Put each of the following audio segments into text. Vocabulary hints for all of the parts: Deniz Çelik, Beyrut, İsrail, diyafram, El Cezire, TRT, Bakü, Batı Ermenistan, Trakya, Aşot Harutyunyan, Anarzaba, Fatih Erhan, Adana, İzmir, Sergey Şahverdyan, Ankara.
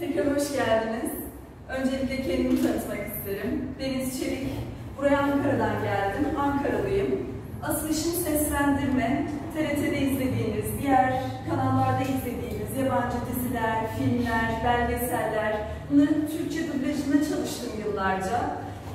Tekrar hoş geldiniz. Öncelikle kendimi tanıtmak isterim. Deniz Çelik. Buraya Ankara'dan geldim. Ankaralıyım. Asıl işim seslendirme. TRT'de izlediğiniz, diğer kanallarda izlediğiniz yabancı diziler, filmler, belgeseller, bunların Türkçe dublajında çalıştım yıllarca.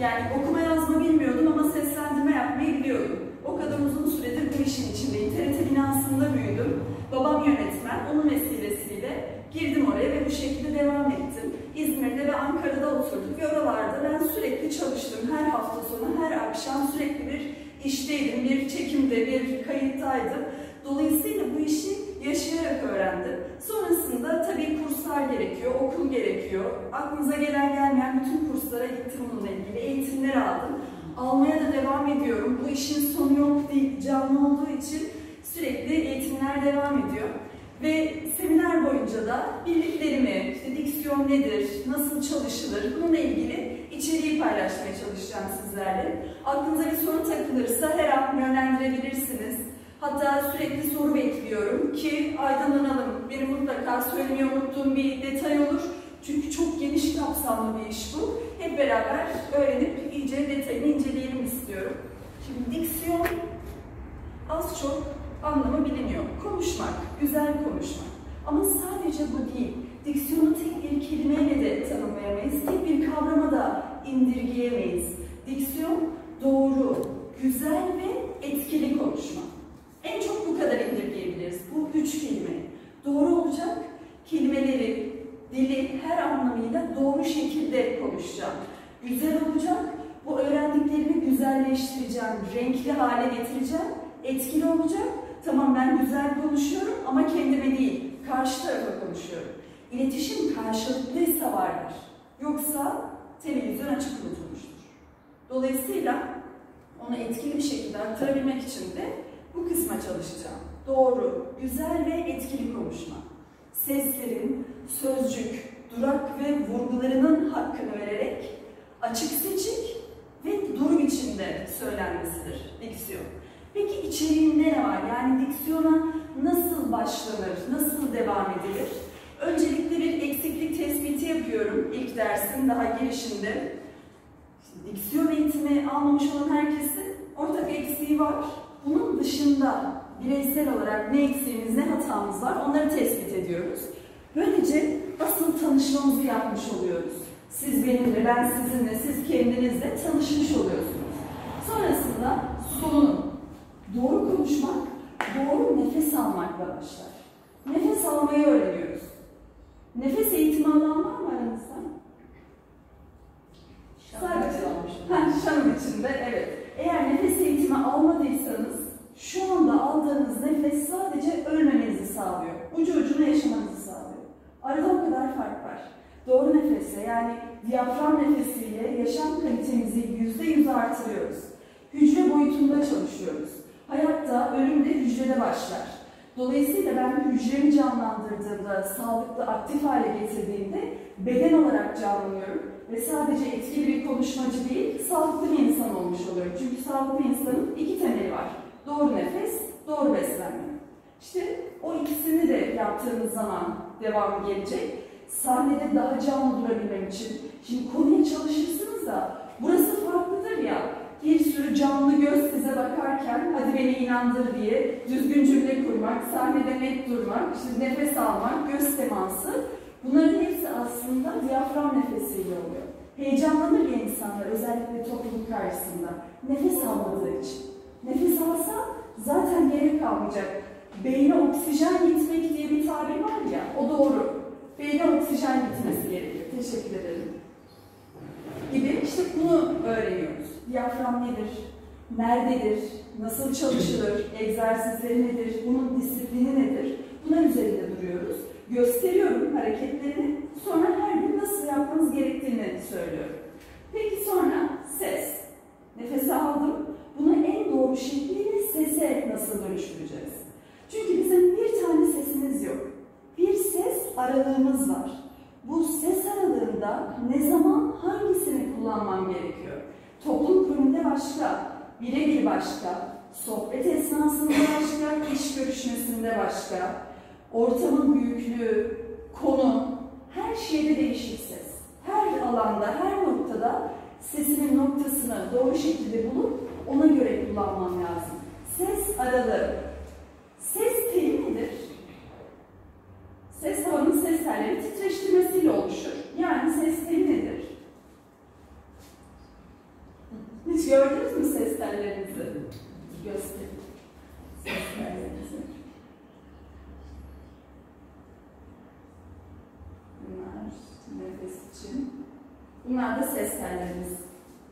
Yani okuma yazma bilmiyordum ama seslendirme yapmayı biliyordum. O kadar uzun süredir bu işin içindeyim. TRT binasında büyüdüm. Babam yönetmen, onun vesilesiyle girdim oraya ve bu şekilde devam ettim. İzmir'de ve Ankara'da oturduk ve oralarda ben sürekli çalıştım. Her hafta sonu, her akşam sürekli bir işteydim, bir çekimde, bir kayıttaydım. Dolayısıyla bu işi yaşayarak öğrendim. Sonrasında tabii kurslar gerekiyor, okul gerekiyor. Aklınıza gelen gelmeyen bütün kurslara gittim bununla ilgili, eğitimler aldım. Almaya da devam ediyorum. Bu işin sonu yok değil, canlı olduğu için sürekli eğitimler devam ediyor. Ve seminer boyunca da bildiklerimi, işte diksiyon nedir, nasıl çalışılır, bununla ilgili içeriği paylaşmaya çalışacağım sizlerle. Aklınıza bir soru takılırsa her an yönlendirebilirsiniz. Hatta sürekli soru bekliyorum ki aydınlanalım. Benim mutlaka söylemeyi unuttuğum bir detay olur. Çünkü çok geniş kapsamlı bir iş bu. Hep beraber öğrenip iyice detayını inceleyelim istiyorum. Şimdi diksiyon az çok anlamı biliniyor. Konuşmak, güzel konuşmak. Ama sadece bu değil. Diksiyonu tek bir kelimeyle de tanımlayamayız, tek bir kavrama da indirgeyemeyiz. Diksiyon doğru, güzel ve etkili konuşma. En çok bu kadar indirgeyebiliriz. Bu üç kelime. Doğru olacak, kelimeleri, dili her anlamıyla doğru şekilde konuşacağım. Güzel olacak, bu öğrendiklerimi güzelleştireceğim, renkli hale getireceğim. Etkili olacak, tamam ben güzel konuşuyorum ama kendime değil, karşı tarafa konuşuyorum. İletişim karşılıklıysa vardır. Yoksa televizyon açık unutulmuştur. Dolayısıyla onu etkili bir şekilde aktarabilmek için de bu kısma çalışacağım. Doğru, güzel ve etkili konuşma. Seslerin, sözcük, durak ve vurgularının hakkını vererek açık seçik ve durum içinde söylenmesidir diksiyon. Peki içeriğinde ne var? Yani diksiyona nasıl başlanır, nasıl devam edilir? Öncelikle bir eksiklik tespiti yapıyorum ilk dersin daha girişinde. Şimdi diksiyon eğitimi almamış olan herkesin ortak eksiği var. Bunun dışında bireysel olarak ne eksiğimiz, ne hatamız var onları tespit ediyoruz. Böylece asıl tanışmamızı yapmış oluyoruz. Siz benimle, ben sizinle, siz kendinizle tanışmış oluyorsunuz. Sonrasında solunum. Doğru konuşmak, doğru nefes almakla başlar. Nefes almayı öğreniyoruz. Nefes eğitimi alan var mı aranızda? Şam içinde, evet. Eğer nefes eğitimi almadıysanız, şu anda aldığınız nefes sadece ölmemenizi sağlıyor. Ucu ucuna yaşamanızı sağlıyor. Arada o kadar fark var. Doğru nefese, yani diyafram nefesiyle yaşam kalitemizi %100 artırıyoruz. Hücre boyutunda çalışıyoruz. Hayatta ölüm de hücrede başlar. Dolayısıyla ben hücremi canlandırdığımda, sağlıklı, aktif hale getirdiğimde beden olarak canlanıyorum. Ve sadece etkili bir konuşmacı değil, sağlıklı bir insan olmuş oluyorum. Çünkü sağlıklı insanın iki temeli var. Doğru nefes, doğru beslenme. İşte o ikisini de yaptığınız zaman devamı gelecek. Sahnede daha canlı durabilmem için. Şimdi konuya çalışırsınız da burası farklıdır ya. Bir sürü canlı göz size bakarken hadi beni inandır diye düzgün cümle kurmak, sahnede net durmak, işte nefes almak, göz teması bunların hepsi aslında diyafram nefesiyle oluyor. Heyecanlanır ya insanlar özellikle toplum karşısında nefes almadığı için. Nefes alsa zaten gerek kalmayacak. Beyne oksijen gitmek diye bir tabir var ya o doğru. Beyne oksijen gitmesi gerekiyor. Teşekkür ederim. Gibi işte bunu öğreniyoruz. Diyafram nedir, nerededir, nasıl çalışılır, egzersizleri nedir, bunun disiplini nedir? Bunlar üzerinde duruyoruz. Gösteriyorum hareketlerini, sonra her gün nasıl yapmanız gerektiğini söylüyorum. Peki sonra ses. Nefese aldım. Bunu en doğru şekliyle sese nasıl dönüştüreceğiz? Çünkü bizim bir tane sesimiz yok. Bir ses aralığımız var. Bu ses aralığında ne zaman hangisini kullanmam gerekiyor? Toplum kurumunda başka, birebir başka, sohbet esnasında başka, iş görüşmesinde başka, ortamın büyüklüğü, konu, her şeyde sesimin noktasını doğru şekilde bulup ona göre kullanmam lazım. Ses aralığı. Ses teli nedir? Ses havanın ses tellerini titreştirmesiyle oluşur. Yani ses teli nedir? Hiç gördünüz mü ses tellerinizi? Gösterin. Ses tellerinizi. Bunlar nefes için. Bunlar da ses tellerimiz.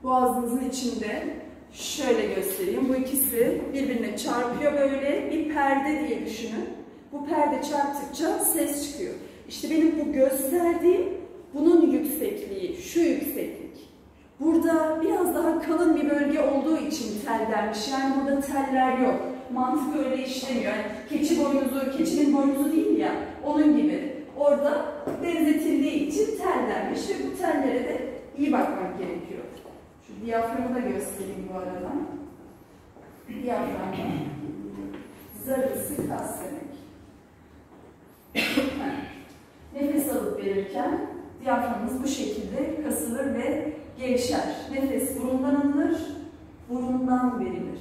Boğazınızın içinde. Şöyle göstereyim. Bu ikisi birbirine çarpıyor böyle. Bir perde diye düşünün. Bu perde çarptıkça ses çıkıyor. İşte benim bu gösterdiğim bunun yüksekliği. Şu yükseklik. Burada biraz daha kalın bir bölge olduğu için tel dermiş. Yani burada teller yok. Mantık öyle işlemiyor. Yani keçi boynuzu, keçinin boynuzu değil ya. Onun gibi. Orada benzetildiği için tel dermiş. Ve bu tellere de iyi bakmak gerekiyor. Şu diyaframı da göstereyim bu arada. Diyaframda zarısı kas demek. Nefes alıp verirken diyaframımız bu şekilde kasılır ve gevşer. Nefes burundan alınır, burundan verilir.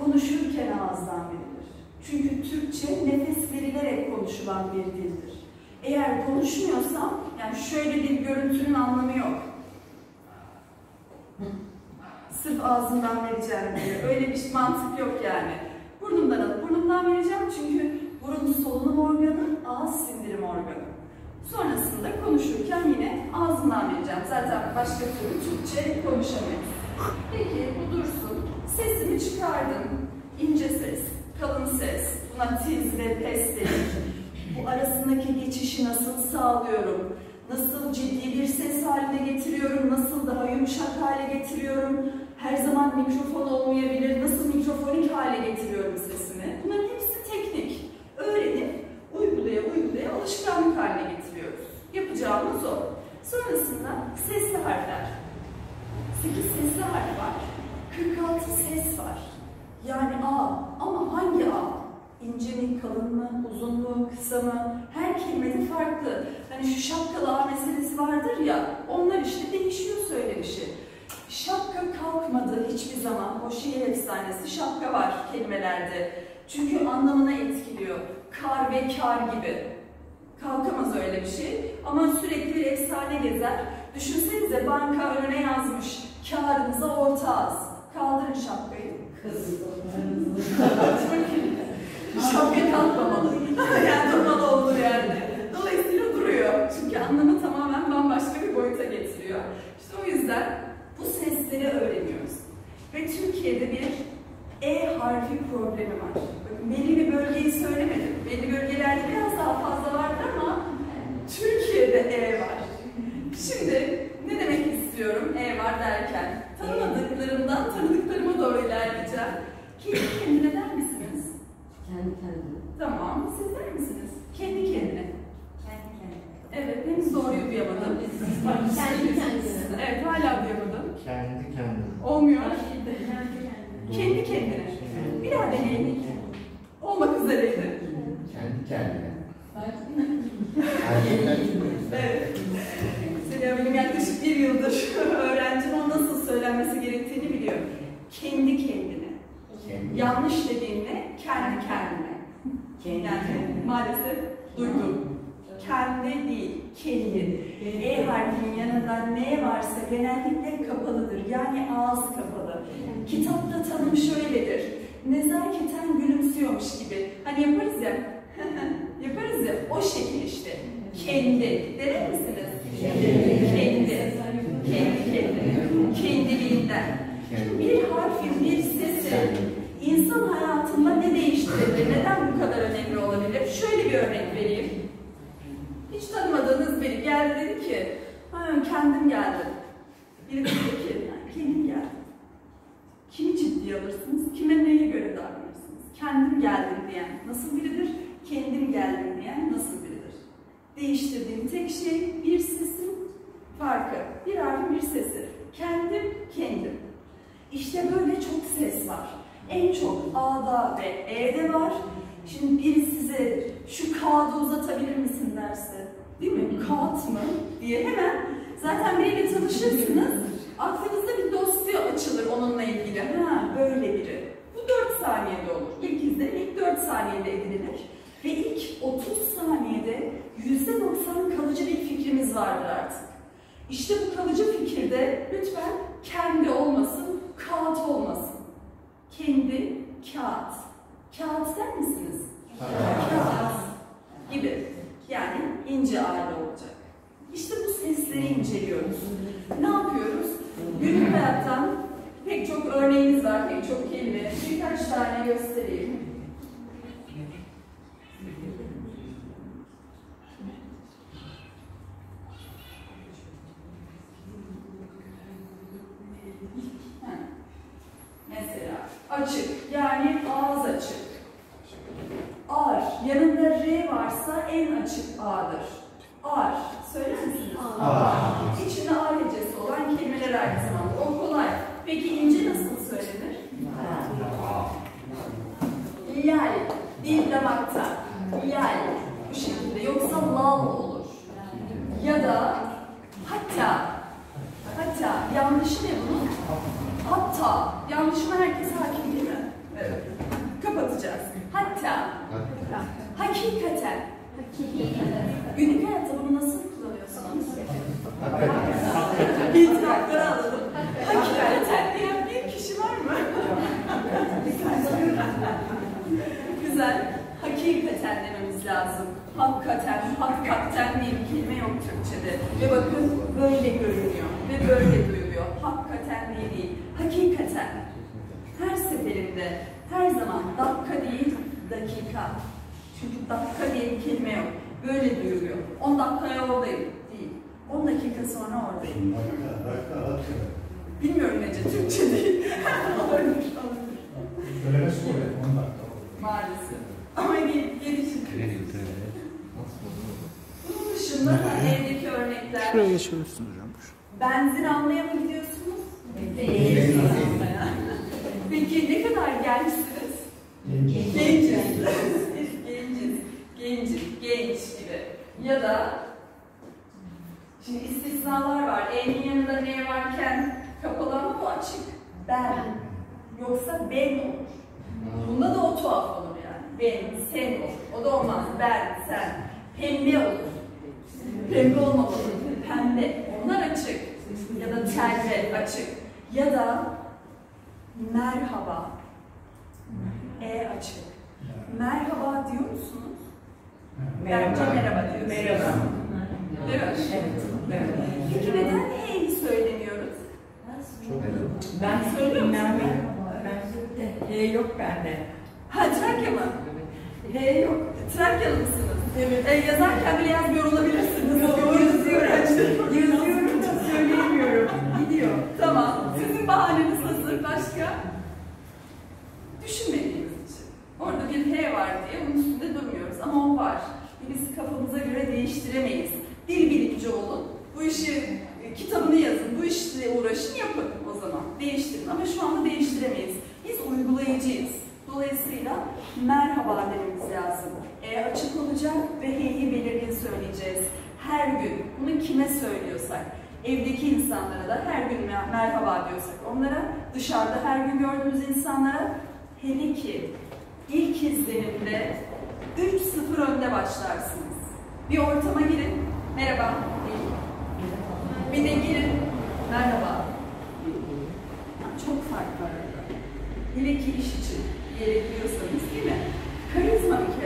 Konuşurken ağızdan verilir. Çünkü Türkçe nefes verilerek konuşulan bir dildir. Eğer konuşmuyorsam, yani şöyle bir görüntünün anlamı yok. Sırf ağzımdan vereceğim diye. Öyle bir mantık yok yani. Burnumdan alıp burnumdan vereceğim çünkü burun solunum organı, ağız sindirim organı. Sonrasında konuşurken yine ağzımdan vereceğim. Zaten başka türlü Türkçe konuşamayız. Peki bu dursun. Sesimi çıkardım. İnce ses, kalın ses. Buna tiz ve pes denir. Bu arasındaki geçişi nasıl sağlıyorum? Nasıl ciddi bir ses haline getiriyorum, nasıl daha yumuşak hale getiriyorum, her zaman mikrofon olmayabilir, nasıl mikrofonik hale getiriyorum sesini. Bunların hepsi teknik. Öğrenip uygulaya uygulaya alışkanlık haline getiriyoruz. Yapacağımız o. Sonrasında sesli harfler. 8 sesli harf var. 46 ses var. Yani A ama hangi A? İnce mi, kalın mı, uzun mu, kısa mı? Her kelimesi farklı. Hani şu şapkalı A meselesi vardır ya, onlar işte değişiyor söylenişi. Şapka kalkmadı hiçbir zaman. O şehir efsanesi şapka var kelimelerde. Çünkü anlamına etkiliyor. Kar ve kar gibi. Kalkamaz öyle bir şey. Ama sürekli bir efsane gezer. Düşünsenize banka önüne yazmış. Karınıza ortağız. Kaldırın şapkayı. Şapka kalkmamalı. Yani durmalı olur yani. Dolayısıyla duruyor. Çünkü anlamı tamamen bambaşka bir boyuta getiriyor. İşte o yüzden bu sesleri öğreniyoruz. Ve Türkiye'de bir E harfi problemi var. Bakın belli bir bölgeyi söylemedim. Belli bölgelerde biraz daha fazla vardı ama Türkiye'de E var. Şimdi ne demek istiyorum E var derken? Tanımadıklarımdan tanıdıklarıma doğru ilerleyeceğim. Kendi kendine der misiniz? Kendi kendine. Tamam. Siz der misiniz? Kendi kendine. Kendi kendine. Evet. Henüz doğruyu duyamadım. Kendi kendine. Evet. Hala duyamadım. Kendi kendine. Olmuyor. Kendi kendine. Bir daha deneyelim. Olmak üzereydi. Kendi kendine. Evet. Selam benim yaklaşık 1 yıldır öğrencim o nasıl söylenmesi gerektiğini biliyor. Kendi kendine. Yanlış dediğinde kendi kendine. Yani maalesef duydum. Kendi değil, kendi. E harfinin yanında ne varsa genellikle kapalıdır. Yani ağız kapalı. Kitapta tanım şöyledir. Nezaketen gülümsüyormuş gibi. Hani yaparız ya. Yaparız ya. O şekil işte. Kendi. Dener misiniz? Kendi. Kendi. Kendi. Kendiliğinden. Bir harfin bir sesi. İnsan hayatında ne değiştirebilir? Neden bu kadar önemli olabilir? Şöyle bir örnek vereyim. Hiç tanımadığınız biri geldi dedi ki, kendim geldim. Biri dedi ki, kendim geldim. Kimi ciddiye alırsınız? Kime neye göre davranırsınız? Kendim geldim diyen nasıl biridir? Kendim geldim diyen nasıl biridir? Değiştirdiğim tek şey bir sesin farkı. Bir harfin bir sesi. Kendim, kendim. İşte böyle çok ses var. En çok A'da ve E'de var. Şimdi biri size şu K'da uzatabilir misin derse, değil mi? Kağıt mı diye hemen zaten biriyle tanışırsınız. aklınızda bir dosya açılır onunla ilgili. Ha, böyle biri. Bu 4 saniyede olur. İlk izlenim ilk 4 saniyede edinilir. Ve ilk 30 saniyede %90 kalıcı bir fikrimiz vardır artık. İşte bu kalıcı fikirde lütfen kendi olmasın, kağıt olmasın. Kendi, kağıt. Kağıt der misiniz? Kağıt gibi. Yani ince aile olacak. İşte bu sesleri inceliyoruz. Ne yapıyoruz? Günlük hayattan pek çok örneğimiz var, pek çok kelime. Birkaç tane göstereyim. Mesela açık, yani ağız açık. Ar, yanında R varsa en açık A'dır. Ar, söyler misiniz? Ar. İçinde A hecesi olan kelimeler aynı zamanda. O kolay. Peki ince nasıl söylenir? Lal, dil damakta. Lal, bu şekilde. Yoksa lal olur. Ya da hatta, yanlışı ne bunun? Hatta, yanlışıma herkes hakim değil mi? Evet. Kapatacağız. Hatta, hakikaten. Günlük hayatta bunu nasıl kullanıyorsunuz? Bir trakları alalım. Hakikaten diyen bir kişi var mı? Güzel. Hakikaten dememiz lazım. Hakikaten, hakikaten diye bir kelime yok Türkçe'de. Ve bakın böyle görünüyor ve böyle duyuluyor. Hakikaten diye değil. Hakikaten. Her seferinde, her zaman dakika değil, dakika. Çünkü dakika diye bir kelime yok. Böyle duyuluyor. 10 dakikaya oradayım. Değil. 10 dakika sonra oradayım. Bilmiyorum Ece, Türkçe değil. Olabilir. Öyle nasıl oluyor? 10 dakika oluyor. Maalesef. Ama gelişim. Bunun dışında evdeki örnekler. Şuraya geçiyorsunuz hocam. Benzin almaya mı gidiyorsunuz? Değil. Peki ne kadar gençsiniz? Genç gibi. Ya da şimdi istisnalar var. E'nin yanında ne varken kapalı ama bu açık. Ben. Yoksa ben olur. Bunda da o tuhaf olur. Ben, sen olur. O da olmaz. Ben, sen. Pembe olur. Pembe olmamalı. Pembe. Onlar açık. Ya da tercih açık. Ya da merhaba. Açık. Merhaba diyor musunuz? Bence merhaba diyoruz. Merhaba. Değil mi? Evet. Peki neden hey söyleniyoruz? Ben söylüyorum. Ben yok bende. Ha, Trakya mı? Yok. Trakyalı mısınız? Evet. Yazarken bile yazmıyor olabilirsiniz. Yazıyorum. Yazıyorum. Söyleyemiyorum. Gidiyor. Tamam. Sizin bahaneniz hazır. Başka? Düşünmediğimiz için. Orada bir H var diye onun üstünde durmuyoruz. Ama o var. Biz kafamıza göre değiştiremeyiz. Dil bilimci olun. Bu işi, kitabını yazın. Bu işle uğraşın. Yapın o zaman. Değiştirin. Ama şu anda değiştiremeyiz. Biz uygulayıcıyız. Dolayısıyla merhaba dememiz lazım. Açık olacak ve heyi belirgin söyleyeceğiz. Her gün bunu kime söylüyorsak, evdeki insanlara da her gün merhaba diyorsak onlara, dışarıda her gün gördüğümüz insanlara, hele ki ilk izlenimde 3-0 önde başlarsınız. Bir ortama girin, merhaba deyin. Bir de girin, merhaba. Yani çok fark var. Hele ki iş için gerekiyorsanız değil mi? Karizma